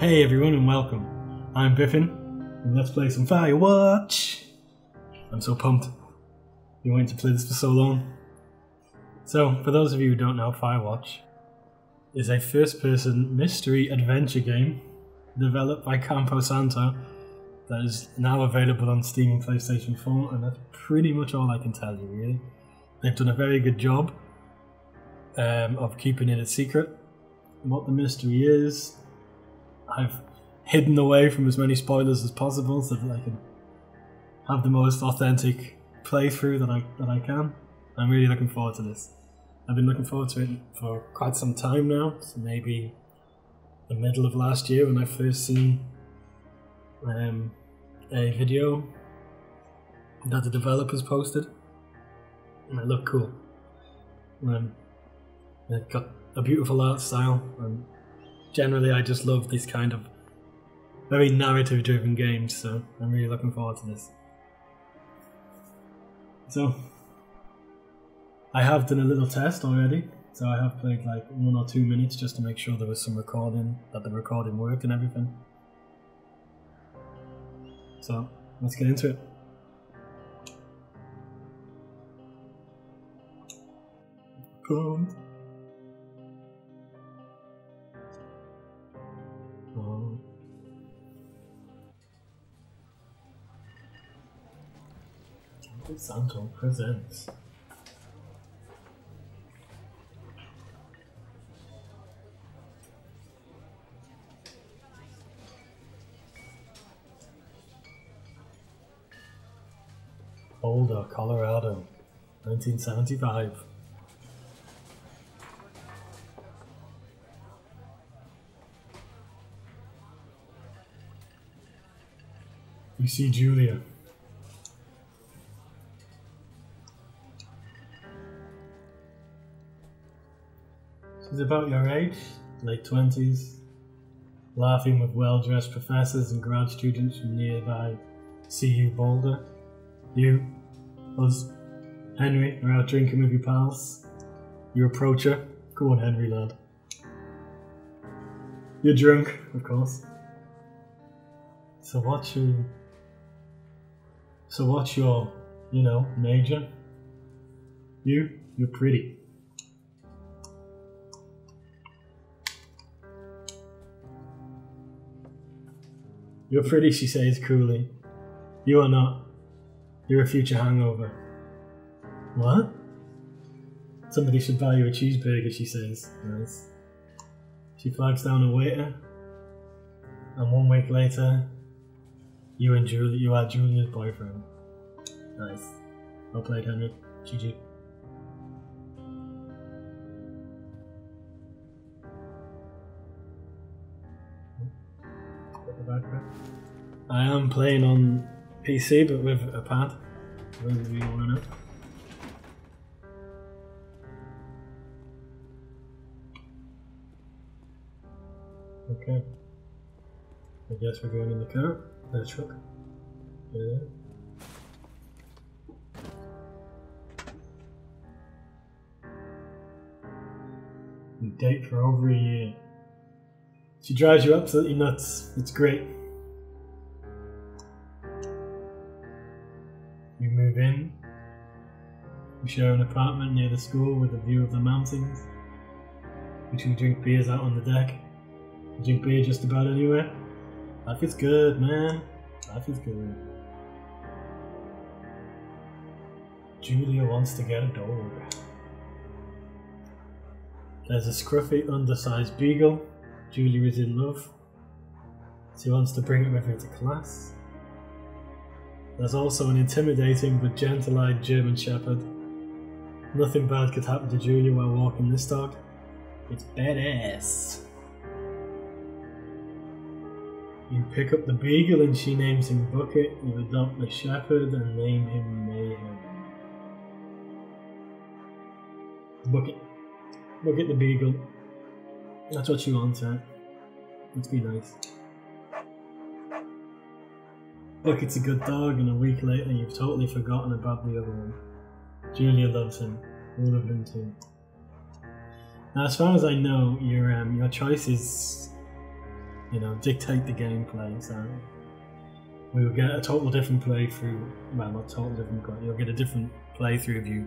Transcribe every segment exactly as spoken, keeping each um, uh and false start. Hey everyone and welcome. I'm Biffin, and let's play some Firewatch! I'm so pumped. Been waiting to play this for so long. So, for those of you who don't know, Firewatch is a first-person mystery adventure game developed by Campo Santo that is now available on Steam and PlayStation four, and that's pretty much all I can tell you, really. They've done a very good job um, of keeping it a secret. What the mystery is, I've hidden away from as many spoilers as possible so that I can have the most authentic playthrough that I, that I can. I'm really looking forward to this. I've been looking forward to it for quite some time now, so maybe the middle of last year when I first seen um, a video that the developers posted. And it looked cool. Um, it got a beautiful art style, and generally I just love these kind of very narrative driven games, so I'm really looking forward to this. So, I have done a little test already, so I have played like one or two minutes just to make sure there was some recording, that the recording worked and everything. So, let's get into it. Cool. Oh. Campo Santo presents. Boulder, Colorado, nineteen seventy-five. We see Julia. She's about your age, late twenties, laughing with well-dressed professors and grad students from nearby C U Boulder. You, us, Henry, are out drinking with your pals. You approach her. Go on, Henry, lad. You're drunk, of course. So what's your... So what's your, you know, major? You, you're pretty. You're pretty, she says coolly. You are not. You're a future hangover. What? Somebody should buy you a cheeseburger, she says. Nice. She flags down a waiter. And one week later, you and Julia, you are Julia's boyfriend. Nice. Well played, Henry. G G. I am playing on P C, but with a pad. Whether you want to know. Okay. I guess we're going in the car. The truck. Yeah. You date for over a year. She drives you absolutely nuts. It's great. You move in. You share an apartment near the school with a view of the mountains. You two drink beers out on the deck. You drink beer just about anywhere. Life is good, man. Life is good. Julia wants to get a dog. There's a scruffy, undersized beagle. Julia is in love. She wants to bring it with her to class. There's also an intimidating but gentle-eyed German shepherd. Nothing bad could happen to Julia while walking this dog. It's badass. You pick up the beagle and she names him Bucket. You adopt the shepherd and name him Mayhem. Bucket. Bucket the beagle. That's what you want, huh? Let's be nice. Bucket's a good dog, and a week later you've totally forgotten about the other one. Julia loves him. We love him too. Now, as far as I know, your um, your choice is you know, dictate the gameplay. So we will get a total different playthrough. Well, not total different, but you'll get a different playthrough if you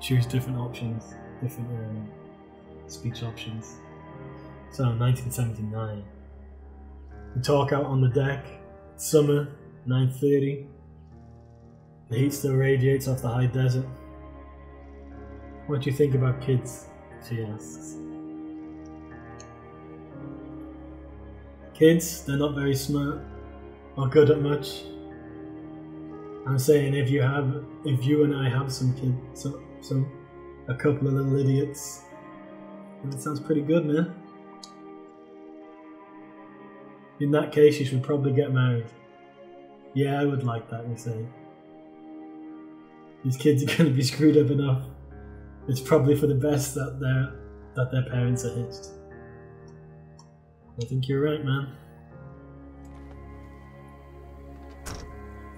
choose different options, different um, speech options. So nineteen seventy-nine. We talk out on the deck. It's summer, nine thirty. The heat still radiates off the high desert. What do you think about kids? She asks. Kids, they're not very smart or good at much. I'm saying if you have, if you and I have some kids, some, some, a couple of little idiots, that sounds pretty good, man. In that case, you should probably get married. Yeah, I would like that, we say. These kids are going to be screwed up enough. It's probably for the best that their that their parents are hitched. I think you're right, man.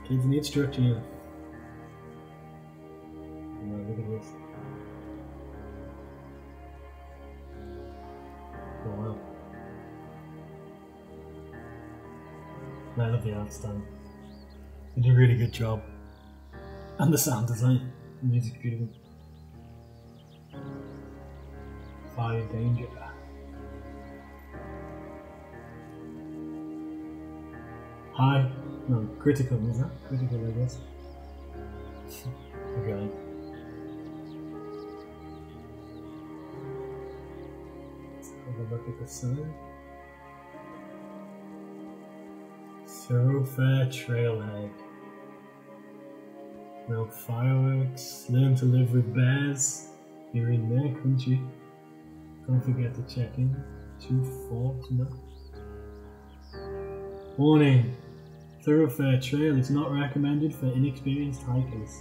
Kids need structure. Yeah. No, look at this. Oh wow! I love the art style. They did a really good job, and the sound design, the music's beautiful. Fire danger. High, no, critical, is that? Critical, I guess. Okay. Let's have a look at the sign. Thoroughfare trailhead. Milk fireworks. Learn to live with bears. You're in there, couldn't you? Don't forget to check in. Two forks, no. Warning. Thoroughfare trail is not recommended for inexperienced hikers.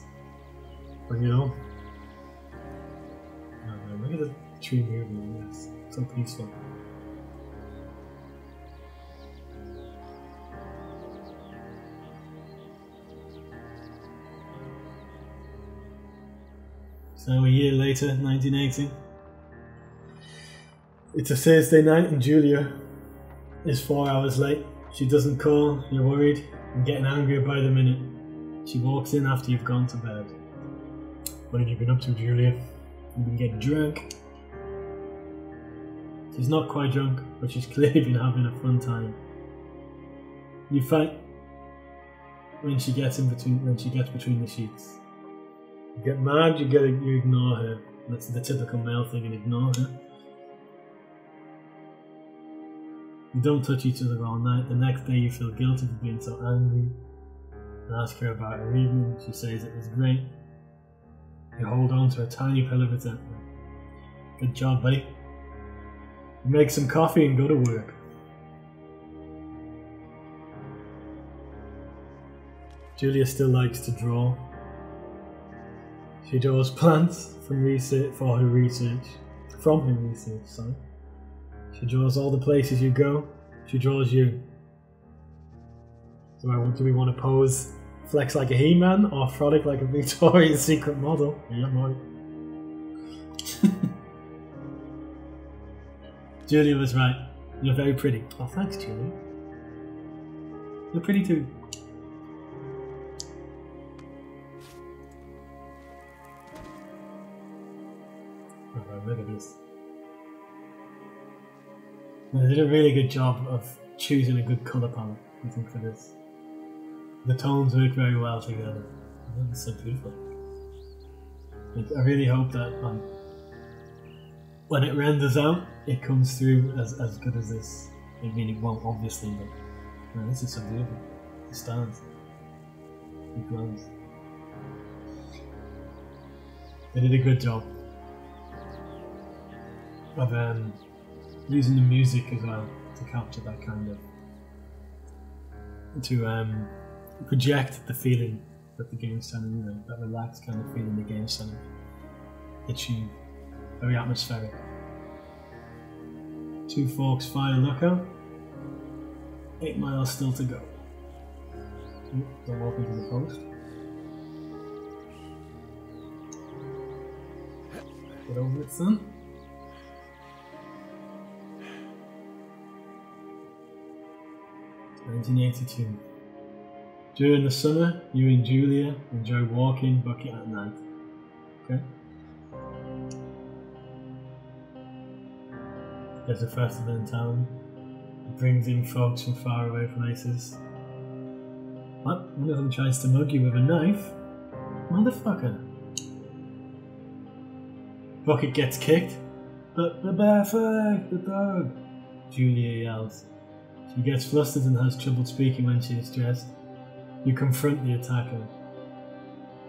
Bring it on. Oh, look at the tree moving. Yes, so peaceful. So a year later, nineteen eighty. It's a Thursday night and Julia is four hours late. She doesn't call, you're worried, and getting angrier by the minute. She walks in after you've gone to bed. What have you been up to, Julia? You've been getting drunk. She's not quite drunk, but she's clearly been having a fun time. You fight when she gets in between when she gets between the sheets. You get mad, you get you ignore her. That's the typical male thing, and ignore her. You don't touch each other all night. The next day you feel guilty for being so angry. You ask her about her evening. She says it was great. You hold on to a tiny pill of resentment. Good job, buddy. You make some coffee and go to work. Julia still likes to draw. She draws plants from research for her research. From her research, sorry. She draws all the places you go, she draws you. Do, I want, do we want to pose, flex like a He-Man, or frolic like a Victoria's Secret model? Yeah, right. Julia was right. You're very pretty. Oh, thanks, Julia. You're pretty too. Oh, I remember this. They did a really good job of choosing a good colour palette, I think, for this. The tones work very well together. Oh, that's so beautiful. I really hope that um, when it renders out, it comes through as, as good as this. I mean, it won't, obviously, but man, this is so beautiful. It stands. It grows. They did a good job of um, using the music as well to capture that kind of, to um, project the feeling that the game's trying to, you know, that relaxed kind of feeling the game's trying to achieve. Very atmospheric. Two Forks Fire Lookout. Eight miles still to go. Oop, don't walk into the post. Get over it, son. nineteen eighty-two. During the summer, you and Julia enjoy walking bucket at night. Okay. There's a festival in town. It brings in folks from faraway places. What? One of them tries to mug you with a knife? Motherfucker. Bucket gets kicked. But the bear fuck, the dog, Julia yells. She gets flustered and has trouble speaking when she is dressed. You confront the attacker.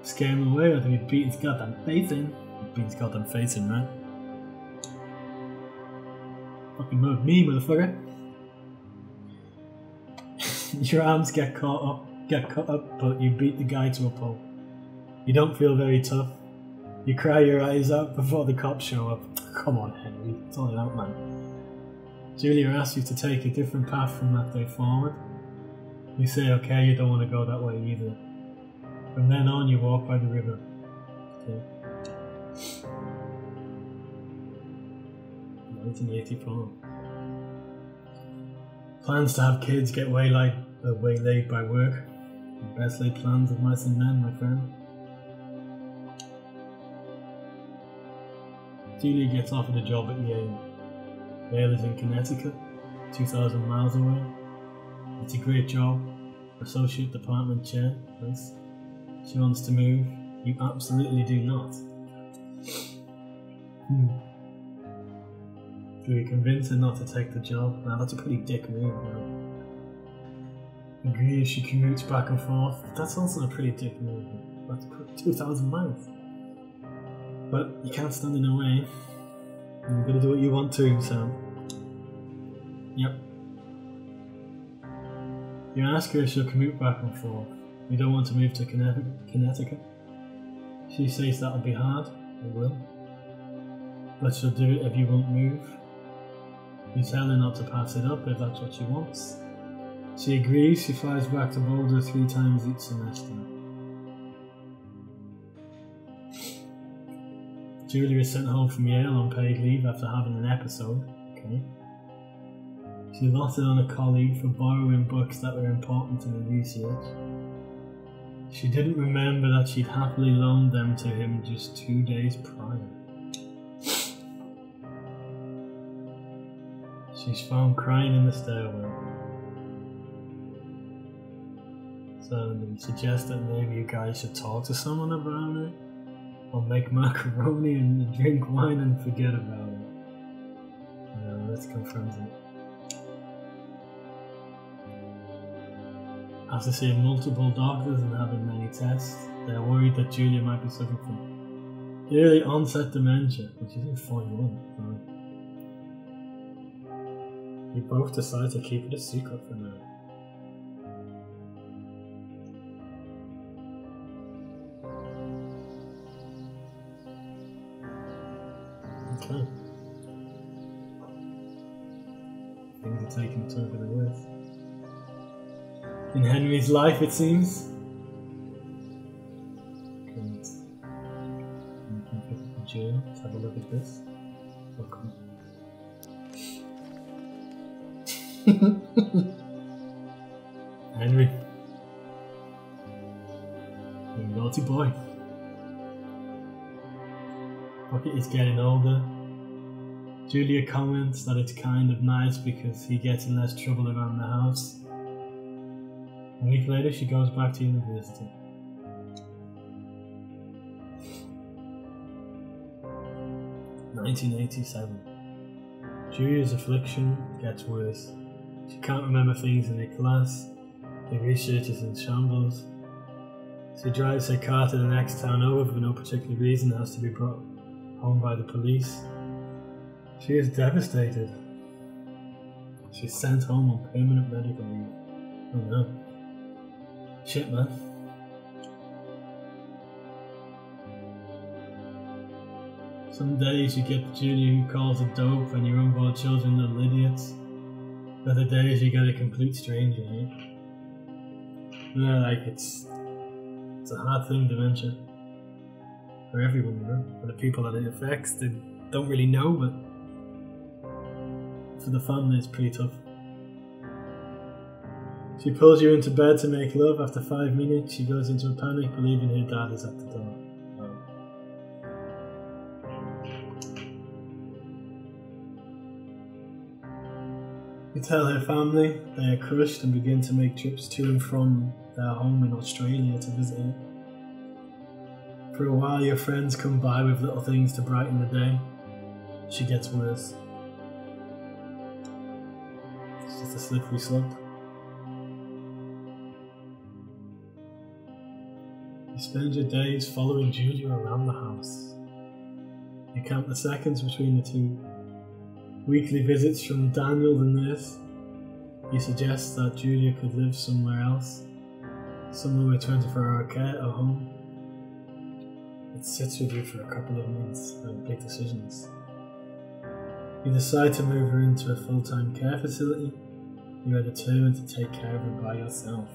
Scare him away after he beat his goddamn face in. He beat his goddamn face in, right? Fucking mug me, motherfucker. Your arms get caught up, get caught up, but you beat the guy to a pulp. You don't feel very tough. You cry your eyes out before the cops show up. Come on, Henry, it's all out, man. Julia asks you to take a different path from that day forward. You say, okay, you don't want to go that way either. From then on, you walk by the river. Okay. nineteen eighty-four. Plans to have kids get waylaid, uh, waylaid by work. The best laid plans of mice and men, my friend. Julia gets offered a job at Yale. Yale is in Connecticut, two thousand miles away. It's a great job, associate department chair. Yes. She wants to move. You absolutely do not. Hmm. Do you convince her not to take the job? Now that's a pretty dick move, man. Agree if she commutes back and forth. That's also a pretty dick move. That's two thousand miles. But you can't stand in the way. You're gonna do what you want to, so. Yep. You ask her if she'll commute back and forth. You don't want to move to Connecticut. She says that'll be hard. It will. But she'll do it if you won't move. You tell her not to pass it up if that's what she wants. She agrees. She flies back to Boulder three times each semester. Julia is sent home from Yale on paid leave after having an episode. Okay. She lotted on a colleague for borrowing books that were important to the research. She didn't remember that she'd happily loaned them to him just two days prior. She's found crying in the stairwell. So they suggest that maybe you guys should talk to someone about it. Or make macaroni and drink wine and forget about it. No, let's confront it. After seeing multiple doctors and having many tests, they are worried that Julia might be suffering from early onset dementia, which isn't forty-one. Right? You both decide to keep it a secret for now. Okay. Things are taking a turn for the worse. In Henry's life, it seems. Good. You can pick up the journal. Let's have a look at this. Welcome. Henry. You're a naughty boy. Bucket is getting older. Julia comments that it's kind of nice because he gets in less trouble around the house. A week later, she goes back to university. nineteen eighty-seven. Julia's affliction gets worse. She can't remember things in her class. The research is in shambles. She drives her car to the next town over for no particular reason, has to be brought home by the police. She is devastated. She is sent home on permanent medical leave. Oh no. Shit, man. Some days you get the junior who calls a dope and your unborn children little idiots. Other days you get a complete stranger, eh? No, like it's it's a hard thing, dementia. For everyone, right? For the people that it affects, they don't really know, but for the family, it's pretty tough. She pulls you into bed to make love. After five minutes, she goes into a panic, believing her dad is at the door. You tell her family, they are crushed and begin to make trips to and from their home in Australia to visit her. For a while, your friends come by with little things to brighten the day. She gets worse. It's just a slippery slope. You spend your days following Julia around the house. You count the seconds between the two. Weekly visits from Daniel the nurse. He suggests that Julia could live somewhere else, somewhere with twenty-four hour care at home. It sits with you for a couple of months and big decisions. You decide to move her into a full-time care facility. You are determined to take care of her by yourself.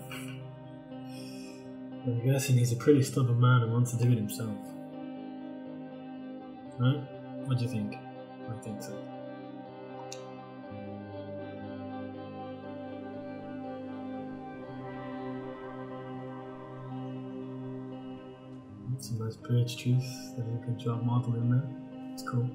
I'm guessing he's a pretty stubborn man and wants to do it himself. Right? What do you think? I think so. Some nice birch trees, they did a good job modelling there, it's cool.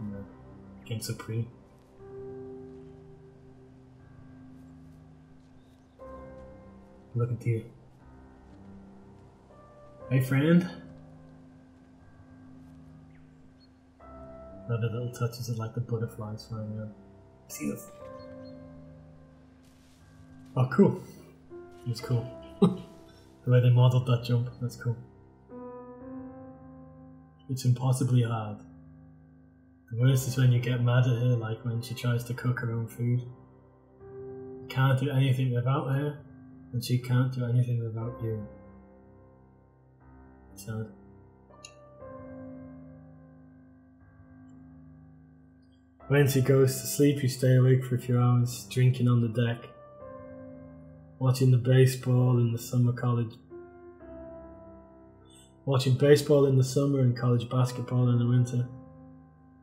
Yeah. Game's so pretty. Look at you. Hey friend! Another little touches of like the butterflies flying around. See this? Oh, cool. It's cool. The way they modeled that jump, that's cool. It's impossibly hard. The worst is when you get mad at her, like when she tries to cook her own food. You can't do anything without her, and she can't do anything without you. Sad. When she goes to sleep, you stay awake for a few hours, drinking on the deck, watching the baseball in the summer college, watching baseball in the summer and college basketball in the winter,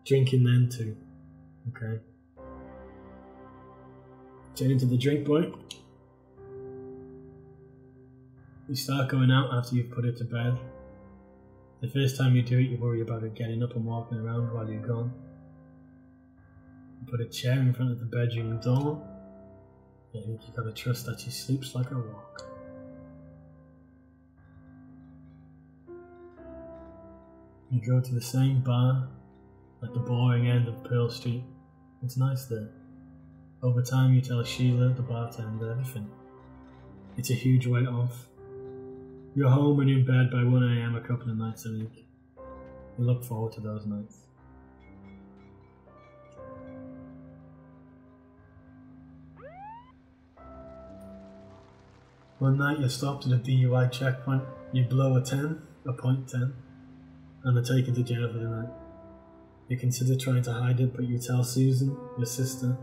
drinking then too. Okay. Turning to the drink point. You start going out after you've put her to bed. The first time you do it, you worry about her getting up and walking around while you're gone. Put a chair in front of the bedroom door. I think you gotta trust that she sleeps like a rock. You go to the same bar at the boring end of Pearl Street. It's nice there. Over time, you tell Sheila, the bartender, everything. It's a huge weight off. You're home and in bed by one A M a couple of nights a week. You look forward to those nights. One night you're stopped at a D U I checkpoint, you blow a ten, a point ten, and are taken to jail for the night. You consider trying to hide it, but you tell Susan, your sister,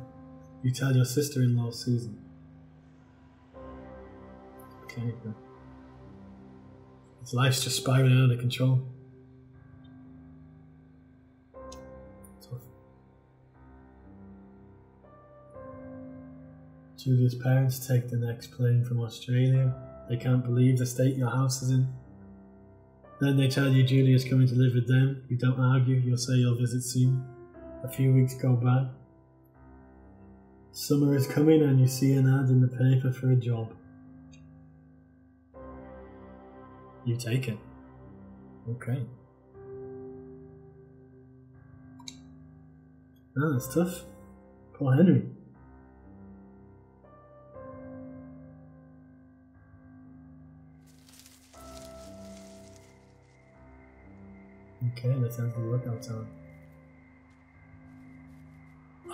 you tell your sister-in-law Susan. Okay, good. His life's just spiraling out of control. Julia's parents take the next plane from Australia. They can't believe the state your house is in. Then they tell you Julia's coming to live with them. You don't argue, you'll say you'll visit soon. A few weeks go by. Summer is coming and you see an ad in the paper for a job. You take it. Okay. Ah, that's tough. Poor Henry. Okay, let's end the workout time.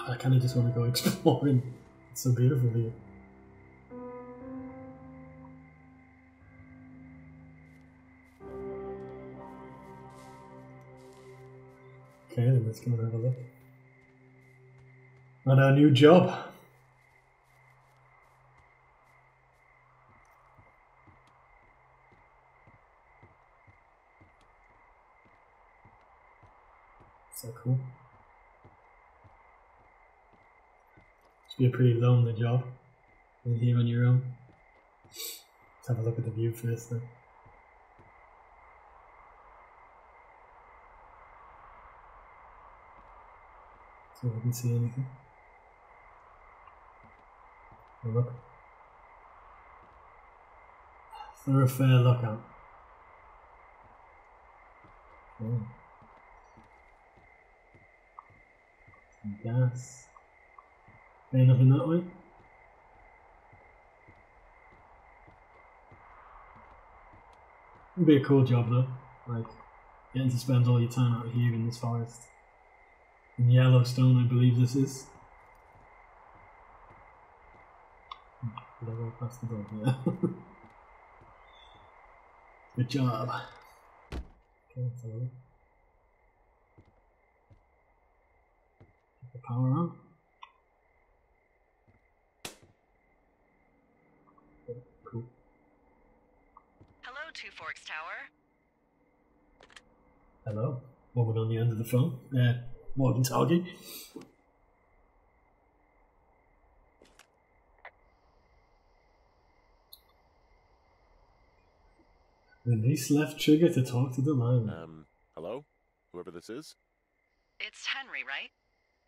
I kind of just want to go exploring. It's so beautiful here. Okay, then let's go and have a look at our new job. So cool. Should be a pretty lonely job. Being here on your own. Let's have a look at the view first though. So we can see anything. Have a look. Thoroughfare lookout. Okay. Some gas. Ain't nothing that way. It'd be a cool job though, like getting to spend all your time out here in this forest. In Yellowstone, I believe this is. Did I go past the dog? Yeah. Good job. Okay, so put the power on. Okay, cool. Hello, Two Forks Tower. Hello, woman on the end of the phone. Uh, Morgan Target. Release left trigger to talk to Delilah. Um, hello? Whoever this is? It's Henry, right?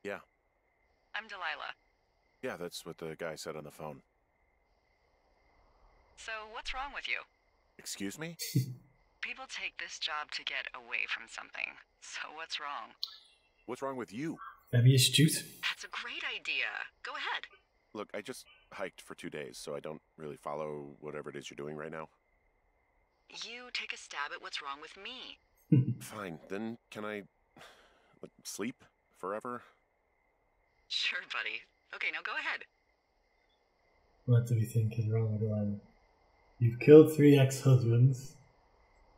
Yeah. I'm Delilah. Yeah, that's what the guy said on the phone. So, what's wrong with you? Excuse me? People take this job to get away from something. So, what's wrong? What's wrong with you? Very astute. That's a great idea. Go ahead. Look, I just hiked for two days, so I don't really follow whatever it is you're doing right now. You take a stab at what's wrong with me. Fine, then can I like, sleep forever? Sure, buddy. Okay, now go ahead. What do we think is wrong with Delilah? You've killed three ex-husbands.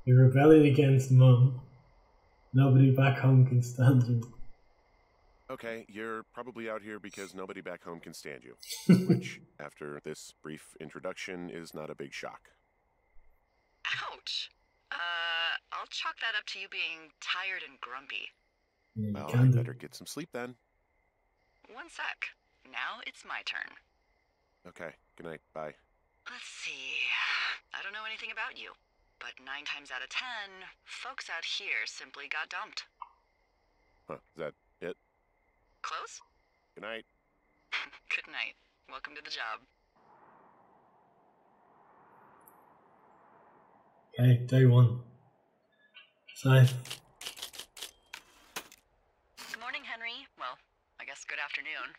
You're rebelling against Mum. Nobody back home can stand you. Okay, you're probably out here because nobody back home can stand you. Which, after this brief introduction, is not a big shock. Ouch. Uh, I'll chalk that up to you being tired and grumpy. Yeah, well, I better get some sleep then. One sec. Now it's my turn. Okay. Good night. Bye. Let's see. I don't know anything about you, but nine times out of ten, folks out here simply got dumped. Huh. Is that it? Close? Good night. Good night. Welcome to the job. Okay, day one. So good morning, Henry. Well, I guess good afternoon.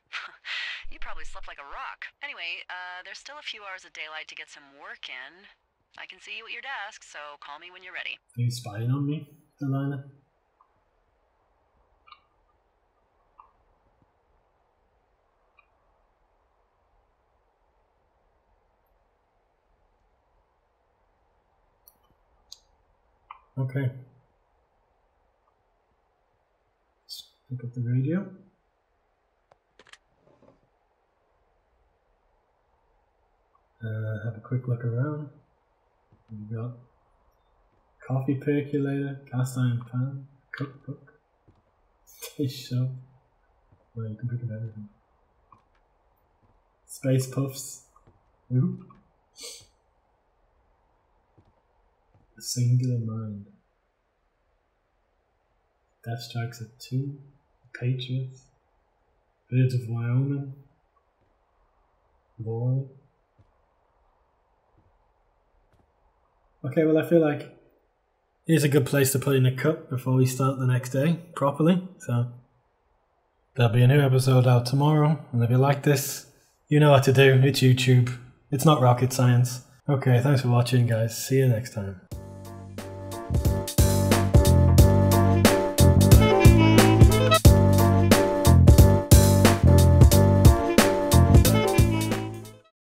You probably slept like a rock. Anyway, uh, there's still a few hours of daylight to get some work in. I can see you at your desk, so call me when you're ready. Are you spying on me, Delilah? Okay. Let's pick up the radio. Uh, have a quick look around. We've got coffee percolator, cast iron pan, cookbook, dish soap. Well, you can pick up everything. Space puffs. Ooh. Singular mind. Death Strikes at Two, Patriots, Birds of Wyoming, Boy. Okay, well I feel like here's a good place to put in a cup before we start the next day properly. So there'll be a new episode out tomorrow, and if you like this, you know what to do. It's YouTube. It's not rocket science. Okay, thanks for watching guys. See you next time.